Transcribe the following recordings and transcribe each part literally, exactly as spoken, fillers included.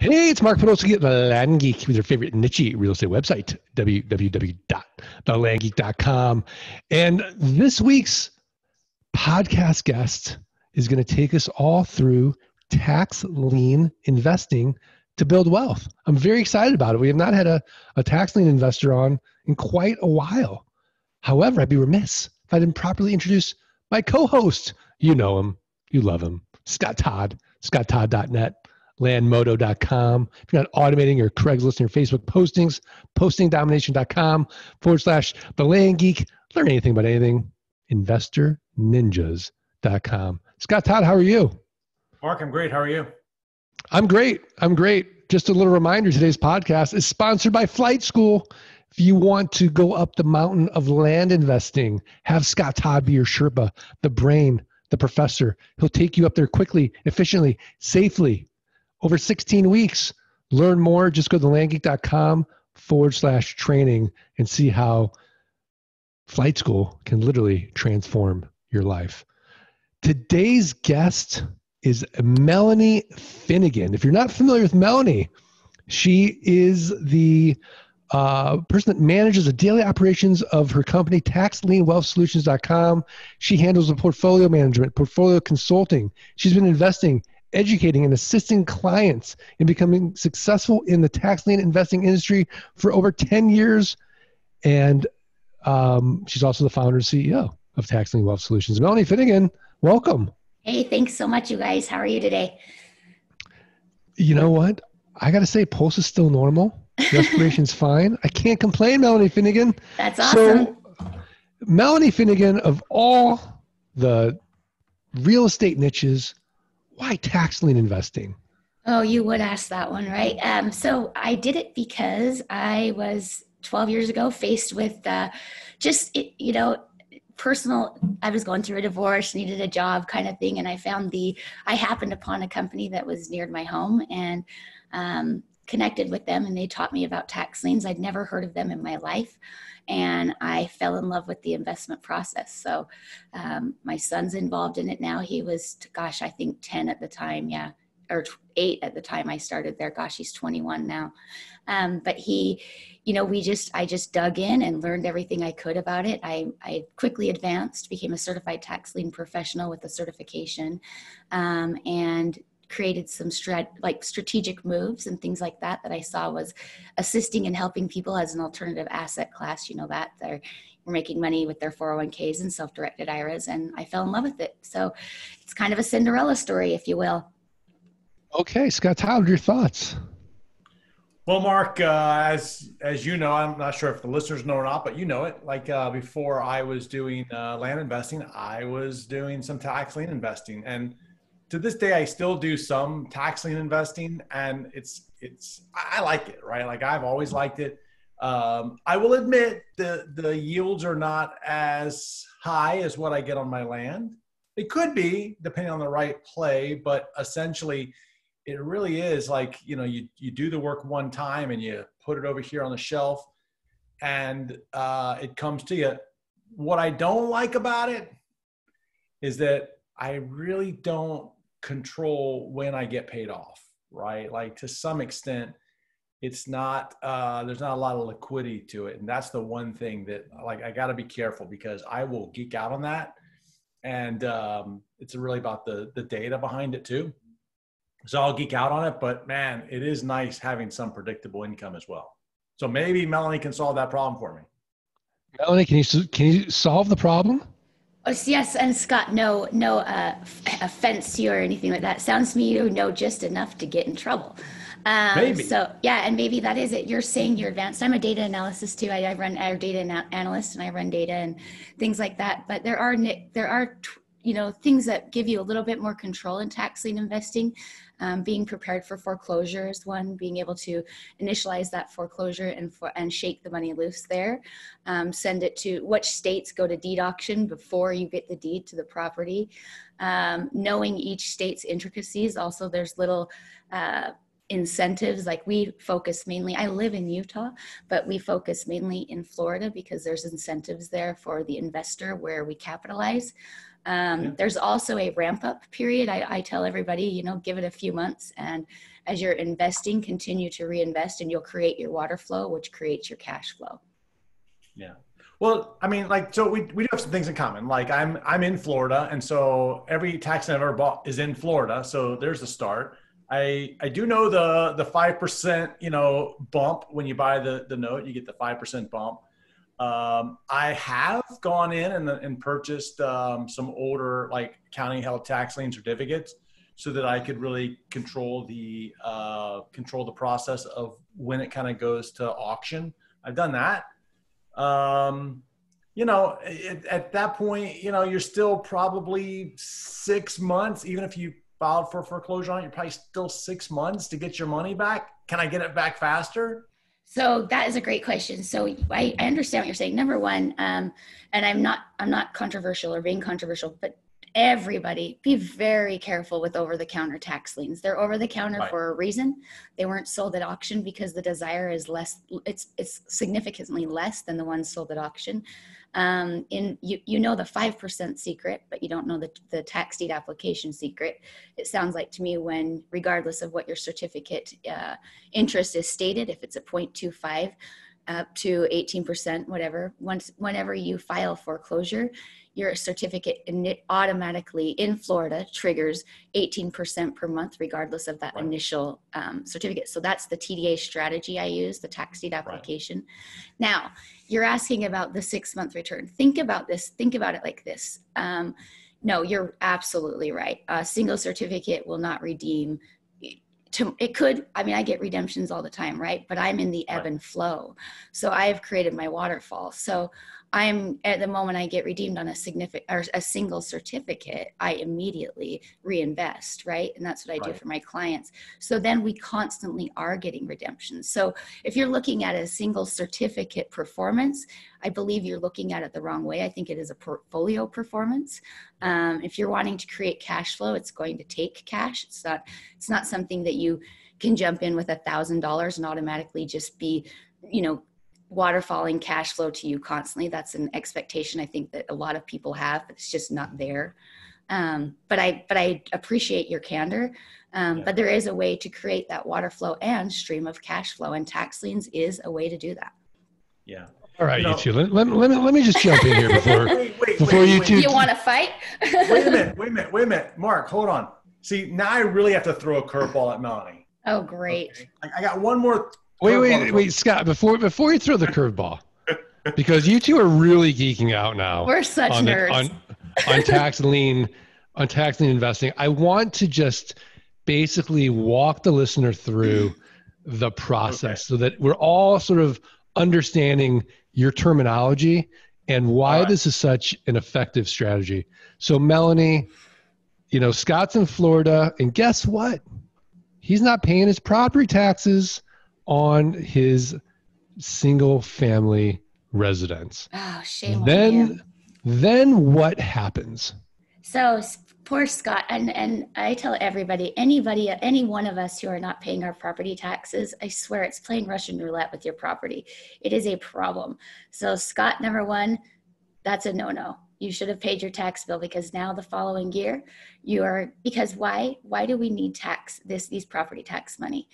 Hey, it's Mark Podolsky at The Land Geek with your favorite niche real estate website, w w w dot the land geek dot com. And this week's podcast guest is going to take us all through tax lien investing to build wealth. I'm very excited about it. We have not had a, a tax lien investor on in quite a while. However, I'd be remiss if I didn't properly introduce my co-host. You know him. You love him. Scott Todd, scott todd dot net, landmodo dot com. If you're not automating your Craigslist and your Facebook postings, postingdomination.com forward slash the land geek. Learn anything about anything. investor ninjas dot com. Scott Todd, how are you? Mark, I'm great. How are you? I'm great. I'm great. Just a little reminder, today's podcast is sponsored by Flight School. If you want to go up the mountain of land investing, have Scott Todd be your Sherpa, the brain, the professor. He'll take you up there quickly, efficiently, safely. Over sixteen weeks. Learn more. Just go to landgeek.com forward slash training and see how Flight School can literally transform your life. Today's guest is Melanie Finnegan. If you're not familiar with Melanie, she is the uh, person that manages the daily operations of her company, tax lien wealth solutions dot com. She handles the portfolio management, portfolio consulting. She's been investing, educating, and assisting clients in becoming successful in the tax lien investing industry for over ten years. And um, she's also the founder and C E O of Tax Lien Wealth Solutions. Melanie Finnegan, welcome. Hey, thanks so much, you guys. How are you today? You know what? I got to say, pulse is still normal. Respiration's fine. I can't complain, Melanie Finnegan. That's awesome. So, Melanie Finnegan, of all the real estate niches, why tax lien investing? Oh, you would ask that one, right? Um, so I did it because I was twelve years ago faced with uh, just, it, you know, personal, I was going through a divorce, needed a job kind of thing. And I found the, I happened upon a company that was near my home and um, connected with them. And they taught me about tax liens. I'd never heard of them in my life. And I fell in love with the investment process. So um, my son's involved in it now. He was, gosh, I think ten at the time. Yeah. Or eight at the time I started there. Gosh, he's twenty-one now. Um, but he, you know, we just, I just dug in and learned everything I could about it. I, I quickly advanced, became a certified tax lien professional with a certification, um, and created some strat, like strategic moves and things like that, that I saw was assisting and helping people as an alternative asset class. You know, that they're making money with their four oh one Ks and self-directed I R As. And I fell in love with it. So it's kind of a Cinderella story, if you will. Okay, Scott Todd, your thoughts? Well, Mark, uh, as as you know, I'm not sure if the listeners know or not, but you know it. Like uh, before I was doing uh, land investing, I was doing some tax lien investing. And to this day, I still do some tax lien investing. And it's, it's I like it, right? Like I've always liked it. Um, I will admit the, the yields are not as high as what I get on my land. It could be, depending on the right play, but essentially, it really is like, you know, you, you do the work one time and you put it over here on the shelf and uh, it comes to you. What I don't like about it is that I really don't control when I get paid off, right? Like to some extent, it's not, uh, there's not a lot of liquidity to it. And that's the one thing that like, I gotta be careful because I will geek out on that. And um, it's really about the the data behind it too. So I'll geek out on it, but man, it is nice having some predictable income as well. So maybe Melanie can solve that problem for me. Melanie, can you, can you solve the problem? Oh, yes, and Scott, no no uh, offense to you or anything like that. Sounds to me you know just enough to get in trouble. Um, maybe. So yeah, and maybe that is it. You're saying you're advanced. I'm a data analysis too. I, I run I'm a data analyst and I run data and things like that. But there are there are you know things that give you a little bit more control in tax lien investing. Um, being prepared for foreclosure is one, being able to initialize that foreclosure and for, and shake the money loose there. Um, send it to which states go to deed auction before you get the deed to the property. Um, knowing each state's intricacies. Also, there's little uh, incentives. Like we focus mainly, I live in Utah, but we focus mainly in Florida because there's incentives there for the investor where we capitalize. Um, yeah. There's also a ramp up period. I, I tell everybody, you know, give it a few months and as you're investing, continue to reinvest, and you'll create your water flow, which creates your cash flow. Yeah. Well, I mean, like, so we, we do have some things in common. Like I'm, I'm in Florida. And so every tax I've ever bought is in Florida. So there's the start. I, I do know the, the five percent, you know, bump when you buy the, the note, you get the five percent bump. Um, I have gone in and, and purchased um, some older, like county held tax lien certificates so that I could really control the, uh, control the process of when it kind of goes to auction. I've done that. Um, you know, at, at that point, you know, you're still probably six months, even if you filed for foreclosure on it, you're probably still six months to get your money back. Can I get it back faster? So that is a great question. So I, I understand what you're saying. Number one, um, and I'm not, I'm not controversial or being controversial, but everybody be very careful with over-the-counter tax liens. They're over-the-counter right. for a reason. They weren't sold at auction because the desire is less, it's it's significantly less than the ones sold at auction. Um, in you, you know the five percent secret, but you don't know the, the tax deed application secret. It sounds like to me when, regardless of what your certificate uh, interest is stated, if it's a zero point two five up to eighteen percent, whatever, once, whenever you file foreclosure, your certificate and it automatically in Florida triggers eighteen percent per month, regardless of that right. initial um, certificate. So that's the T D A strategy I use, the tax deed application. Right. Now, you're asking about the six month return. Think about this. Think about it like this. Um, no, you're absolutely right. A single certificate will not redeem. To, it could, I mean, I get redemptions all the time, right? But I'm in the ebb right. and flow. So I have created my waterfall. So I'm at the moment I get redeemed on a significant or a single certificate, I immediately reinvest, right? And that's what I right. do for my clients. So then we constantly are getting redemptions. So if you're looking at a single certificate performance, I believe you're looking at it the wrong way. I think it is a portfolio performance. Um, if you're wanting to create cash flow, it's going to take cash. It's not, it's not something that you can jump in with a thousand dollars and automatically just be, you know, waterfalling cash flow to you constantly. That's an expectation I think that a lot of people have. It's just not there. Um, but I, but I appreciate your candor. Um, yeah. But there is a way to create that water flow and stream of cash flow, and tax liens is a way to do that. Yeah. All right, you, know, you two. Let, let, let me let me just jump in here before wait, wait, before wait, you wait. two. You want to fight? Wait a minute. Wait a minute. Wait a minute. Mark, hold on. See, now I really have to throw a curveball at Melanie. Oh, great. Okay. I, I got one more. Wait, wait, wait, Scott, before, before you throw the curveball, because you two are really geeking out now. We're such on nerds. The, on, on, tax lien, on tax lien investing. I want to just basically walk the listener through the process okay. so that we're all sort of understanding your terminology and why right. this is such an effective strategy. So Melanie, you know, Scott's in Florida, and guess what? He's not paying his property taxes on his single family residence. Oh, shame then, on you. Then what happens? So poor Scott, and, and I tell everybody, anybody, any one of us who are not paying our property taxes, I swear it's playing Russian roulette with your property. It is a problem. So Scott, number one, that's a no-no. You should have paid your tax bill, because now the following year you are, because why, why do we need tax this, these property tax money?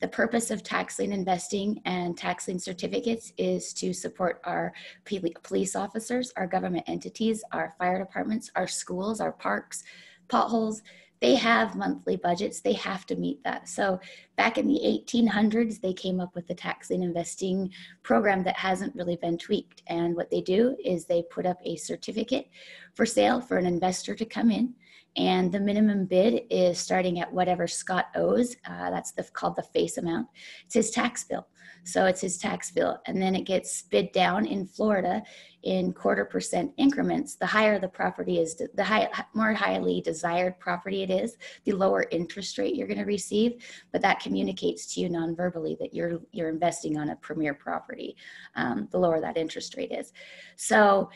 The purpose of tax lien investing and tax lien certificates is to support our police officers, our government entities, our fire departments, our schools, our parks, potholes. They have monthly budgets. They have to meet that. So back in the eighteen hundreds, they came up with the tax lien investing program that hasn't really been tweaked. And what they do is they put up a certificate for sale for an investor to come in. And the minimum bid is starting at whatever Scott owes. Uh, that's the, called the face amount. It's his tax bill. So it's his tax bill. And then it gets bid down in Florida in quarter percent increments. The higher the property is, the high, more highly desired property it is, the lower interest rate you're going to receive. But that communicates to you non-verbally that you're, you're investing on a premier property, um, the lower that interest rate is. So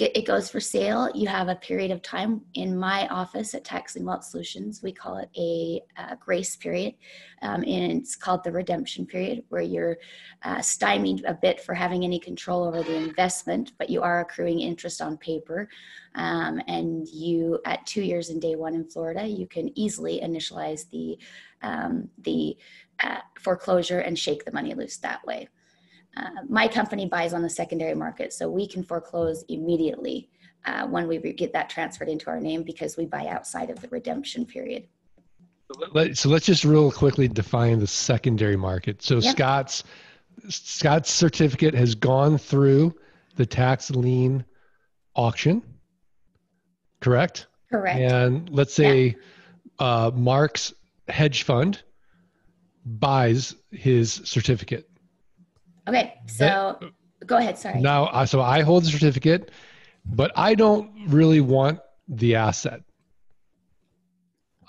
it goes for sale, you have a period of time. In my office at Tax Lien Wealth Solutions, we call it a, a grace period, um, and it's called the redemption period, where you're uh, stymied a bit for having any control over the investment, but you are accruing interest on paper. Um, and you, at two years in day one in Florida, you can easily initialize the, um, the uh, foreclosure and shake the money loose that way. Uh, my company buys on the secondary market, so we can foreclose immediately uh, when we get that transferred into our name, because we buy outside of the redemption period. So let's just real quickly define the secondary market. So yep. Scott's Scott's certificate has gone through the tax lien auction, correct? Correct. And let's say yeah. uh, Mark's hedge fund buys his certificate. Okay, so that, go ahead, sorry. Now, so I hold the certificate, but I don't really want the asset.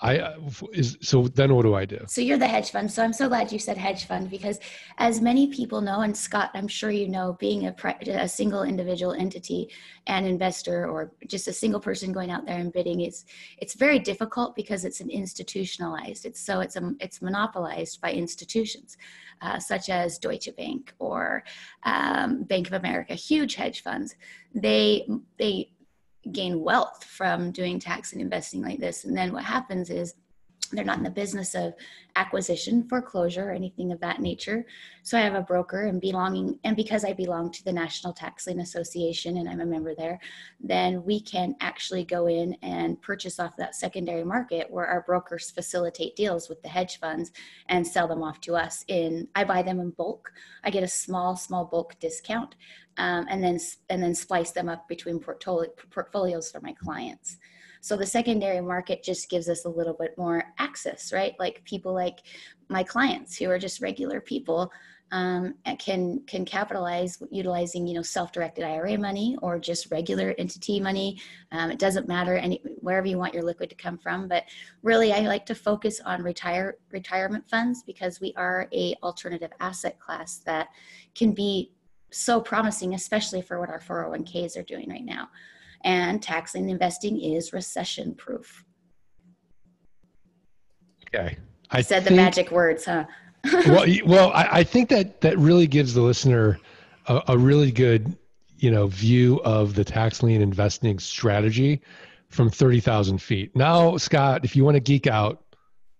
I is, so then what do I do? So you're the hedge fund. So I'm so glad you said hedge fund, because as many people know, and Scott, I'm sure you know, being a, a single individual entity and investor, or just a single person going out there and bidding, is it's very difficult because it's an institutionalized. It's so it's a, it's monopolized by institutions uh, such as Deutsche Bank or um, Bank of America, huge hedge funds. They they. gain wealth from doing tax and investing like this. And then what happens is they're not in the business of acquisition, foreclosure, or anything of that nature. So I have a broker, and belonging, and because I belong to the National Tax Lien Association and I'm a member there, then we can actually go in and purchase off that secondary market, where our brokers facilitate deals with the hedge funds and sell them off to us. In I buy them in bulk. I get a small, small bulk discount. Um, and then and then splice them up between portfolio, portfolios for my clients. So the secondary market just gives us a little bit more access, right? Like people like my clients, who are just regular people, um, can can capitalize utilizing you know self-directed I R A money or just regular entity money. Um, it doesn't matter, any wherever you want your liquid to come from. But really, I like to focus on retire retirement funds, because we are a alternative asset class that can be so promising, especially for what our four oh one Ks are doing right now. And tax lien investing is recession proof. Okay. I said think, the magic words, huh? well, well I, I think that that really gives the listener a, a really good, you know, view of the tax lien investing strategy from thirty thousand feet. Now, Scott, if you want to geek out,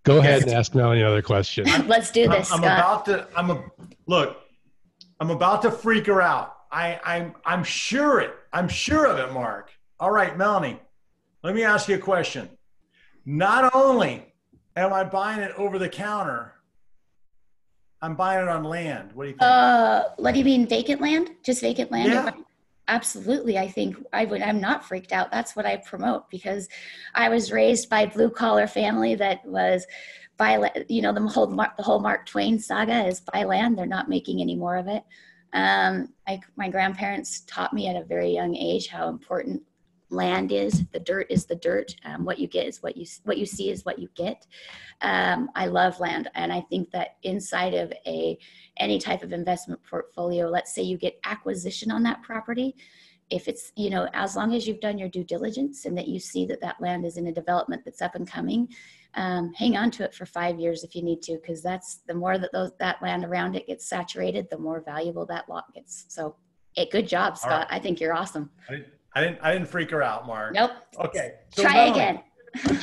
go ahead and ask Melanie another question. Let's do this, I'm, Scott. I'm about to, I'm a, look, I'm about to freak her out. I, I'm, I'm sure it. I'm sure of it, Mark. All right, Melanie, let me ask you a question. Not only am I buying it over the counter, I'm buying it on land. What do you think? Uh, what do you mean, vacant land? Just vacant land? Yeah. Absolutely. I think I would, I'm not freaked out. That's what I promote, because I was raised by a blue collar family that was buy, you know, the whole, the whole Mark Twain saga is buy land. They're not making any more of it. Um, I, my grandparents taught me at a very young age how important land is. The dirt is the dirt. Um, what you get is what you, what you see is what you get. Um, I love land. And I think that inside of a, any type of investment portfolio, let's say you get acquisition on that property. If it's, you know, as long as you've done your due diligence and that you see that that land is in a development that's up and coming, um, hang on to it for five years if you need to, because that's the more that those, that land around it gets saturated, the more valuable that lot gets. So, hey, good job, Scott. Right. I think you're awesome. I, I didn't, I didn't freak her out, Mark. Nope. Okay. So try again.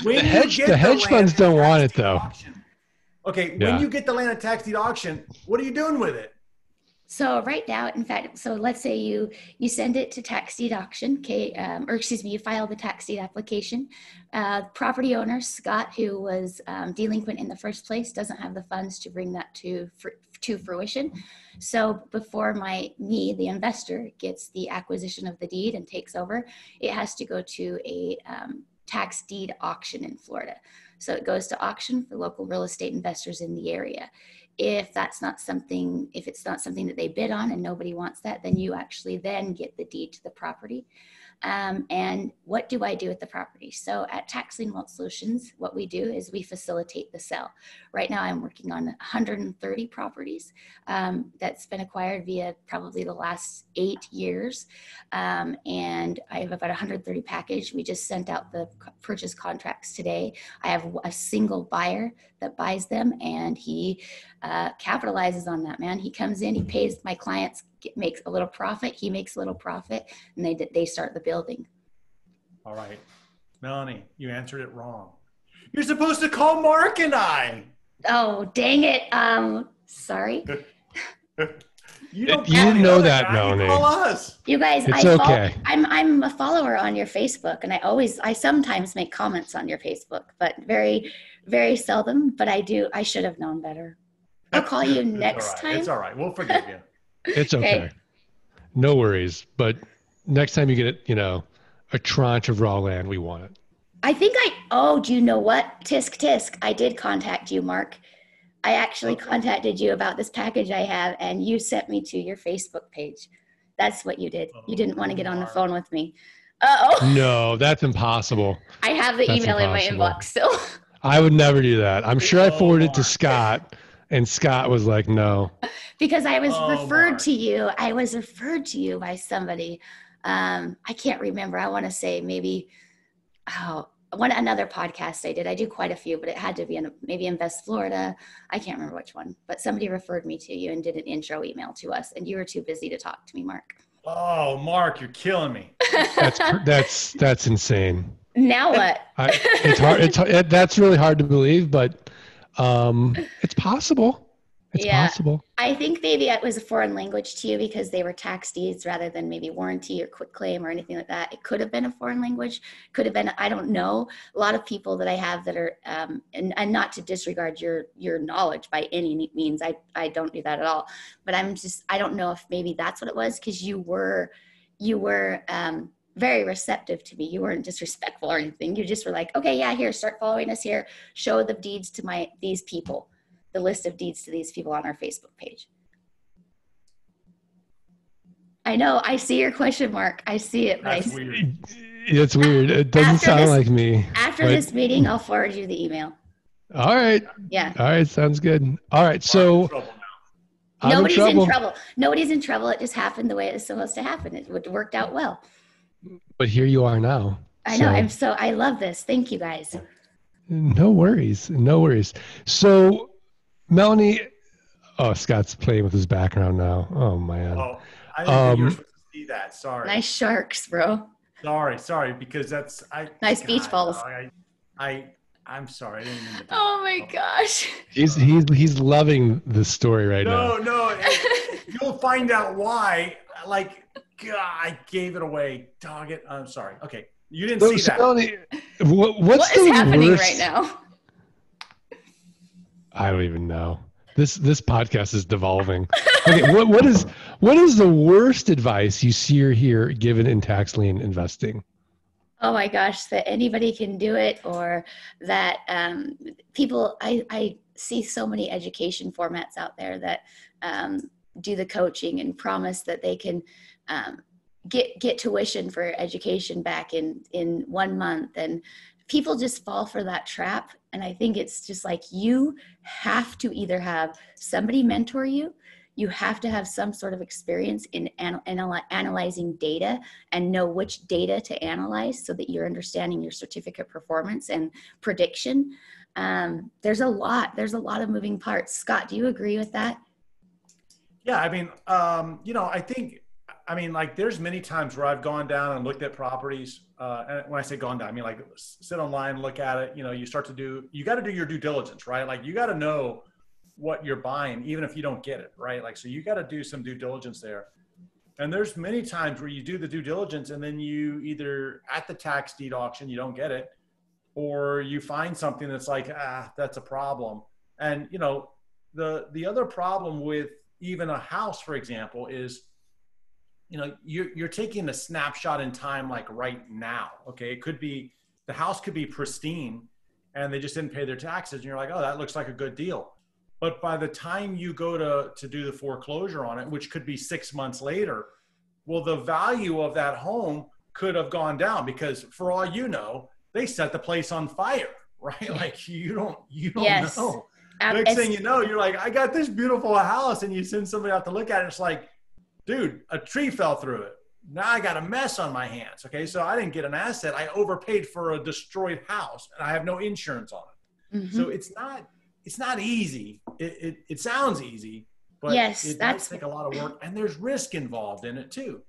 When the hedge, the hedge the funds don't want it though. Auction. Okay. Yeah. When you get the land at tax deed auction, what are you doing with it? So right now, in fact, so let's say you you send it to tax deed auction, okay, um, or excuse me, you file the tax deed application. Uh, property owner, Scott, who was um, delinquent in the first place, doesn't have the funds to bring that to, fr to fruition. So before my me, the investor, gets the acquisition of the deed and takes over, it has to go to a um, tax deed auction in Florida. So it goes to auction for local real estate investors in the area. If that's not something, if it's not something that they bid on and nobody wants that, then you actually then get the deed to the property. Um, and what do I do with the property? So at Tax Lien Wealth Solutions, what we do is we facilitate the sale. Right now I'm working on one hundred thirty properties um, that's been acquired via probably the last eight years. Um, and I have about one hundred thirty package. We just sent out the purchase contracts today. I have a single buyer that buys them, and he uh, capitalizes on that, man. He comes in, he pays my clients, makes a little profit, he makes a little profit, and they they start the building. All right, Melanie, you answered it wrong. You're supposed to call Mark and I. Oh, dang it. Um, sorry. You don't you know that, guy. Melanie. You call us. You guys, it's I okay. I'm I'm a follower on your Facebook, and I always I sometimes make comments on your Facebook, but very very seldom. But I do. I should have known better. I'll call you next all right. time. It's all right. We'll forgive you. It's okay. okay. No worries. But next time you get it, you know, a tranche of raw land, we want it. I think I, oh, do you know what? Tisk, tisk. I did contact you, Mark. I actually okay. contacted you about this package I have, and you sent me to your Facebook page. That's what you did. Oh, you didn't want to get on the phone with me. Uh-oh. No, that's impossible. I have the that's email impossible. in my inbox still. So. I would never do that. I'm sure oh, I forwarded Mark. to Scott. And Scott was like, no. Because I was oh, referred Mark. to you. I was referred to you by somebody. Um, I can't remember. I want to say maybe oh, one another podcast I did. I do quite a few, but it had to be in, maybe Invest Florida. I can't remember which one. But somebody referred me to you and did an intro email to us. And you were too busy to talk to me, Mark. Oh, Mark, you're killing me. that's, that's, that's insane. Now what? I, it's hard. It's, it, that's really hard to believe, but... Um, it's possible. It's yeah. possible. I think maybe it was a foreign language to you because they were tax deeds rather than maybe warranty or quick claim or anything like that. It could have been a foreign language. Could have been, I don't know. A lot of people that I have that are, um, and, and not to disregard your, your knowledge by any means. I, I don't do that at all, but I'm just, I don't know if maybe that's what it was. Cause you were, you were, um, very receptive to me. You weren't disrespectful or anything. You just were like, okay, yeah, here, start following us here. Show the deeds to my, these people, the list of deeds to these people on our Facebook page. I know. I see your question mark. I see it. That's I, weird. It's weird. It doesn't after sound this, like me. After but... this meeting, I'll forward you the email. All right. Yeah. All right. Sounds good. All right. So I'm nobody's in trouble. in trouble. Nobody's in trouble. It just happened the way it was supposed to happen. It worked out well. But here you are now. I know. So, I'm so, I love this. Thank you guys. No worries. No worries. So Melanie, oh, Scott's playing with his background now. Oh man. Oh, I didn't um, think you were supposed to see that. Sorry. Nice sharks, bro. Sorry. Sorry. Because that's, I, nice God, beach balls. I, I, I'm sorry. I didn't mean to oh my gosh. He's, he's, he's loving the story right no, now. No, no. You'll find out why. Like, God, I gave it away. Dog it. I'm sorry. Okay. You didn't so, see that. Melanie, what, what's what is the happening worst? right now? I don't even know. This this podcast is devolving. Okay, what what is what is the worst advice you see or hear given in tax lien investing? Oh my gosh, that anybody can do it, or that um, people. I I see so many education formats out there that um, do the coaching and promise that they can. Um, get get tuition for education back in in one month, and people just fall for that trap. And I think it's just like, you have to either have somebody mentor you, you have to have some sort of experience in anal anal analyzing data and know which data to analyze so that you're understanding your certificate performance and prediction. Um, there's a lot, there's a lot of moving parts. Scott, do you agree with that? Yeah, I mean, um, you know, I think I mean, like, there's many times where I've gone down and looked at properties. Uh, and when I say gone down, I mean, like, sit online, look at it. You know, you start to do, you got to do your due diligence, right? Like, you got to know what you're buying, even if you don't get it, right? Like, so you got to do some due diligence there. And there's many times where you do the due diligence, and then you either at the tax deed auction, you don't get it, or you find something that's like, ah, that's a problem. And, you know, the, the other problem with even a house, for example, is, you know, you're, you're taking a snapshot in time, like right now. Okay. It could be, the house could be pristine and they just didn't pay their taxes. And you're like, oh, that looks like a good deal. But by the time you go to, to do the foreclosure on it, which could be six months later, well, the value of that home could have gone down, because for all you know, they set the place on fire, right? Like you don't, you don't yes. know. Um, Next thing you know, you're like, I got this beautiful house, and you send somebody out to look at it. It's like, dude, a tree fell through it. Now I got a mess on my hands. Okay. So I didn't get an asset. I overpaid for a destroyed house and I have no insurance on it. Mm-hmm. So it's not, it's not easy. It, it, it sounds easy, but yes, it does take a lot of work, and there's risk involved in it too.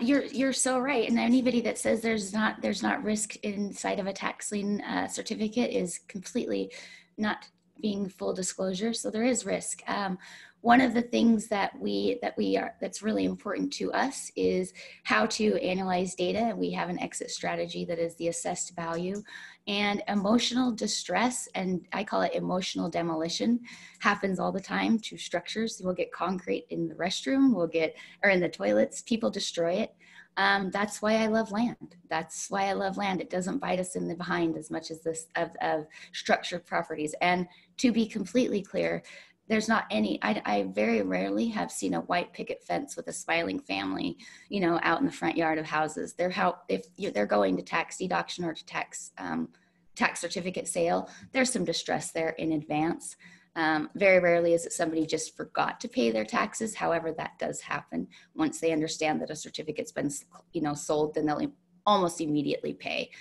You're, you're so right. And anybody that says there's not, there's not risk inside of a tax lien uh, certificate is completely not being full disclosure. So there is risk. Um, one of the things that we, that we are, that's really important to us is how to analyze data. We have an exit strategy that is the assessed value, and emotional distress. And I call it emotional demolition, happens all the time to structures. We'll get concrete in the restroom, we'll get, or in the toilets, people destroy it. Um, that's why I love land. That's why I love land. It doesn't bite us in the behind as much as this of, of structured properties. And to be completely clear, there's not any, I, I very rarely have seen a white picket fence with a smiling family, you know, out in the front yard of houses. They're how, if you're, they're going to tax deduction or to tax, um, tax certificate sale, there's some distress there in advance. Um, very rarely is it somebody just forgot to pay their taxes. However, that does happen. Once they understand that a certificate's been, you know, sold, then they'll almost immediately pay.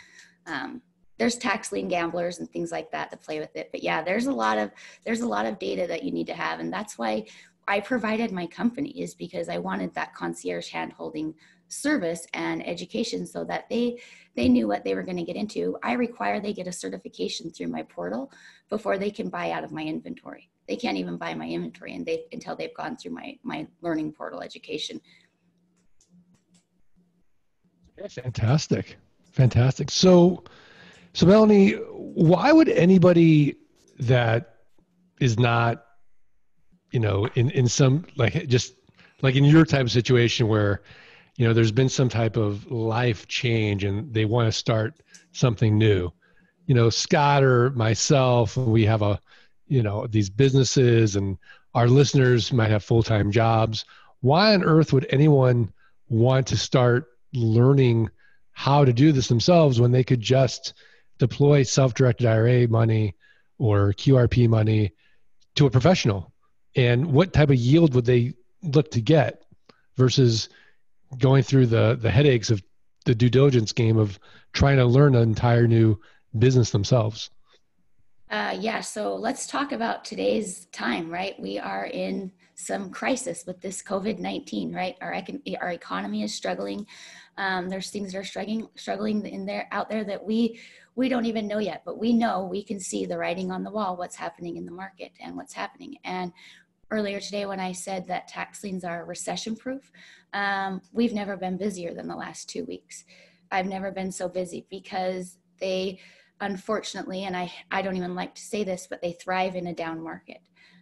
Um, there's tax lien gamblers and things like that that play with it. But yeah, there's a lot of, there's a lot of data that you need to have. And that's why I provided my company, is because I wanted that concierge hand-holding service and education so that they, they knew what they were going to get into. I require they get a certification through my portal before they can buy out of my inventory. They can't even buy my inventory and they, until they've gone through my, my learning portal education. Fantastic. Fantastic. So, so Melanie, why would anybody that is not, you know, in, in some, like just like in your type of situation where, you know, there's been some type of life change and they want to start something new, you know, Scott or myself, we have a, you know, these businesses, and our listeners might have full-time jobs. Why on earth would anyone want to start learning how to do this themselves when they could just deploy self-directed I R A money or Q R P money to a professional? And what type of yield would they look to get versus going through the the headaches of the due diligence game of trying to learn an entire new business themselves? Uh, yeah. So let's talk about today's time, right? We are in some crisis with this COVID nineteen, right? Our, econ- our economy is struggling. Um, there's things that are struggling, struggling in there, out there that we, we don't even know yet, but we know, we can see the writing on the wall, what's happening in the market and what's happening. And earlier today, when I said that tax liens are recession proof, um, we've never been busier than the last two weeks. I've never been so busy, because they, unfortunately, and I, I don't even like to say this, but they thrive in a down market.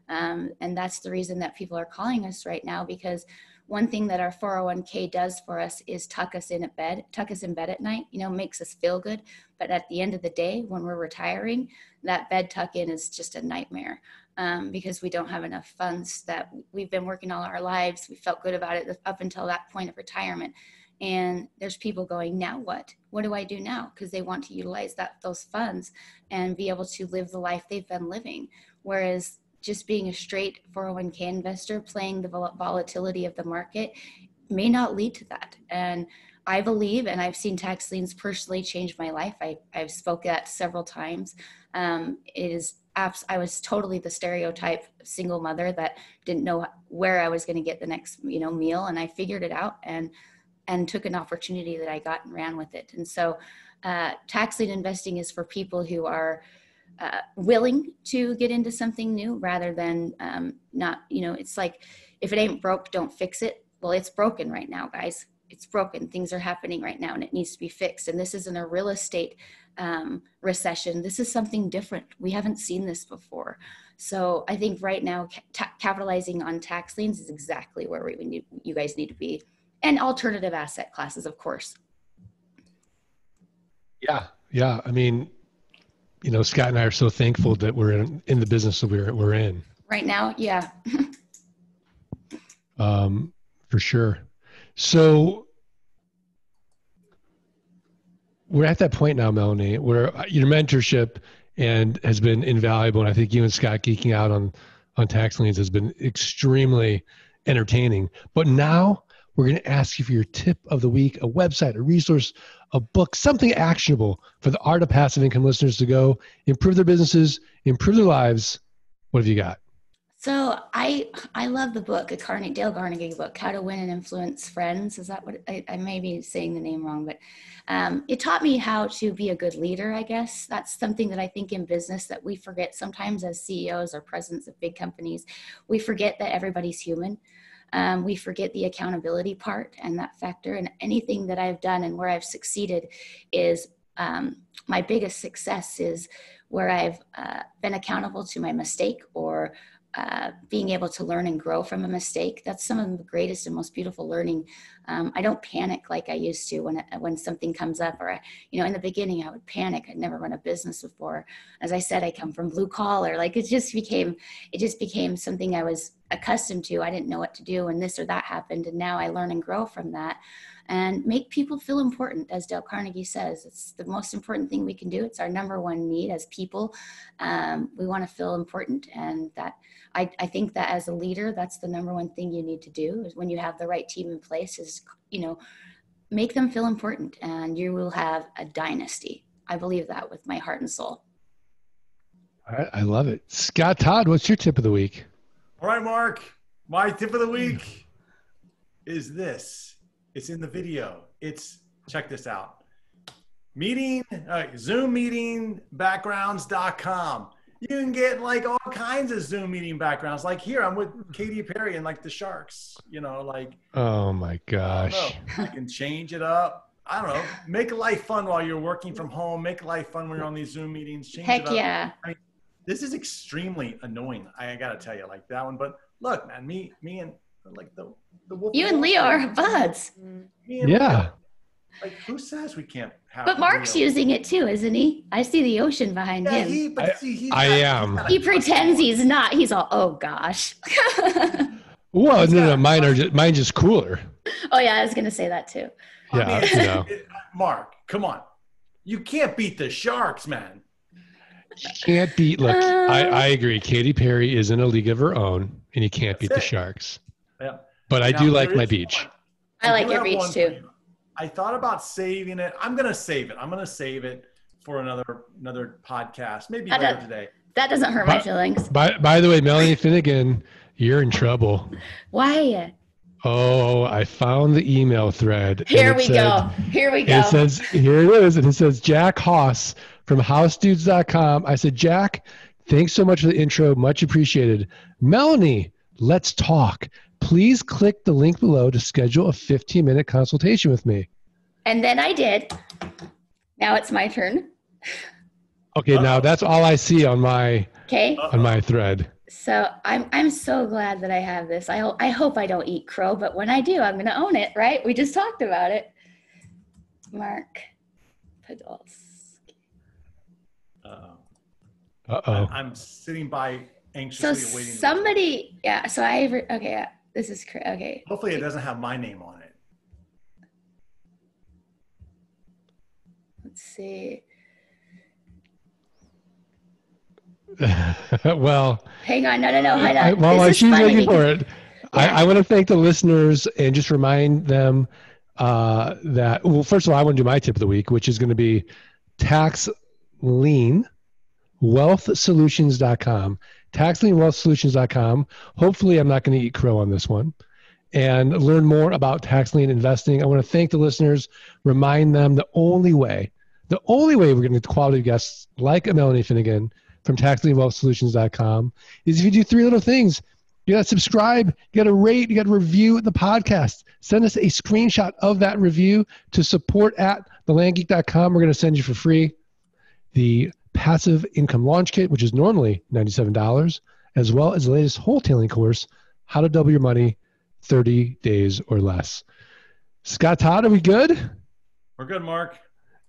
Um, and that's the reason that people are calling us right now, because one thing that our four oh one k does for us is tuck us in at bed, tuck us in bed at night, you know, makes us feel good. But at the end of the day, when we're retiring, that bed tuck in is just a nightmare. Um, because we don't have enough funds that we've been working all our lives. We felt good about it up until that point of retirement. And there's people going, now what? What do I do now? Because they want to utilize that, those funds, and be able to live the life they've been living. Whereas just being a straight four oh one k investor, playing the vol- volatility of the market, may not lead to that. And I believe, and I've seen tax liens personally change my life. I, I've spoken that several times. Um, it is I was totally the stereotype single mother that didn't know where I was going to get the next, you know, meal. And I figured it out and, and took an opportunity that I got and ran with it. And so uh, tax lien investing is for people who are uh, willing to get into something new, rather than um, not, you know, it's like, if it ain't broke, don't fix it. Well, it's broken right now, guys. It's broken. Things are happening right now and it needs to be fixed. And this isn't a real estate um, recession. This is something different. We haven't seen this before. So I think right now ta- capitalizing on tax liens is exactly where we need, you guys need to be. And alternative asset classes, of course. Yeah. Yeah. I mean, you know, Scott and I are so thankful that we're in, in the business that we're, we're in. Right now. Yeah. um, for sure. So we're at that point now, Melanie, where your mentorship and has been invaluable. And I think you and Scott geeking out on, on tax liens has been extremely entertaining. But now we're going to ask you for your tip of the week, a website, a resource, a book, something actionable for the Art of Passive Income listeners to go improve their businesses, improve their lives. What have you got? So I I love the book, a Carnegie, Dale Carnegie book, How to Win and Influence Friends. Is that what, I, I may be saying the name wrong, but um, it taught me how to be a good leader, I guess. That's something that I think in business that we forget sometimes as C E Os or presidents of big companies. We forget that everybody's human. Um, we forget the accountability part and that factor. And anything that I've done and where I've succeeded is um, my biggest success is where I've uh, been accountable to my mistake or Uh, being able to learn and grow from a mistake. That's some of the greatest and most beautiful learning. Um, I don't panic like I used to when, when something comes up, or, I, you know, in the beginning I would panic. I'd never run a business before. As I said, I come from blue collar. Like it just became, it just became something I was accustomed to. I didn't know what to do when this or that happened. And now I learn and grow from that and make people feel important. As Dale Carnegie says, it's the most important thing we can do. It's our number one need as people. Um, we want to feel important. And that I, I think that as a leader, that's the number one thing you need to do is when you have the right team in place is, you know, make them feel important and you will have a dynasty. I believe that with my heart and soul. All right, I love it. Scott Todd, what's your tip of the week? All right, Mark, my tip of the week is this. It's in the video. It's, check this out. Meeting, uh, Zoom meeting backgrounds dot com. You can get like all kinds of Zoom meeting backgrounds. Like here, I'm with Katy Perry and like the Sharks, you know, like. Oh my gosh. I, I can change it up. I don't know. Make life fun while you're working from home. Make life fun when you're on these Zoom meetings. Change Heck it up. yeah. I mean, this is extremely annoying. I gotta tell you, like that one. But look, man, me, me, and like the the wolf you and Leo are buds. Me and yeah. Leo. Like who says we can't have? But Mark's Leo. using it too, isn't he? I see the ocean behind yeah, him. He, but I, see, he's I not, am. He's he pretends he's not. He's all, oh gosh. Well, no, no, mine are just, mine just cooler. Oh yeah, I was gonna say that too. Yeah, I mean, you know. it, Mark, come on, you can't beat the Sharks, man. You can't beat, look, um, I, I agree. Katy Perry is in a league of her own, and you can't beat it. the Sharks. Yeah. But I now, do like my beach. One. I like your beach, too. I thought about saving it. I'm going to save it. I'm going to save it for another another podcast, maybe that later today. That doesn't hurt by, my feelings. By, by the way, Melanie Finnegan, you're in trouble. Why? Oh, I found the email thread. Here we said, go. Here we go. It says, here it is. And it says, Jack Haas from house dudes dot com. I said, Jack, thanks so much for the intro. Much appreciated. Melanie, let's talk. Please click the link below to schedule a fifteen minute consultation with me. And then I did. Now it's my turn. Okay. Uh-oh. Now that's all I see on my, okay. on my thread. So I'm I'm so glad that I have this. I ho- I hope I don't eat crow, but when I do, I'm going to own it, right? We just talked about it. Mark Podolsky. Uh-oh. Uh-oh. I'm sitting by anxiously so waiting. Somebody, yeah, so I, re- okay, yeah, this is, cr- okay. Hopefully it doesn't have my name on it. Let's see. Well, hang on, no, no, no, hold on. I, while she's looking for it, yeah. I, I want to thank the listeners and just remind them uh, that, well, first of all, I want to do my tip of the week, which is going to be tax lien wealth solutions dot com. tax lien wealth solutions dot com. Hopefully, I'm not going to eat crow on this one. And learn more about tax lien investing. I want to thank the listeners, remind them the only way, the only way we're going to get quality guests like Melanie Finnegan from tax lien wealth solutions dot com is if you do three little things. You got to subscribe, you got to rate, you got to review the podcast. Send us a screenshot of that review to support at the land geek dot com. We're going to send you for free the Passive Income Launch Kit, which is normally ninety-seven dollars, as well as the latest wholetailing course, How to Double Your Money, thirty days or Less. Scott Todd, are we good? We're good, Mark.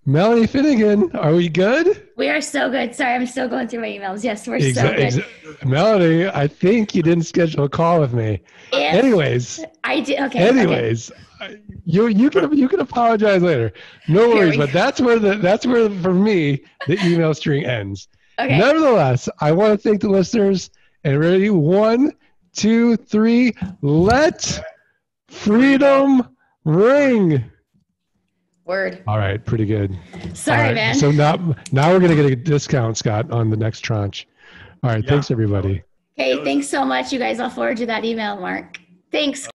Melanie Finnegan, are we good? We are so good. Sorry, I'm still going through my emails. Yes, we're exactly, so good. Exa- Melanie, I think you didn't schedule a call with me. If anyways. I did. Okay. Anyways, okay. I, you you can you can apologize later. No worries, but that's where the that's where for me the email string ends. Okay. Nevertheless, I want to thank the listeners. And ready, one, two, three. Let freedom ring. Word. All right, pretty good. Sorry, right, man. So now now we're gonna get a discount, Scott, on the next tranche. All right, yeah. Thanks everybody. Hey, thanks so much, you guys. I'll forward you that email, Mark. Thanks.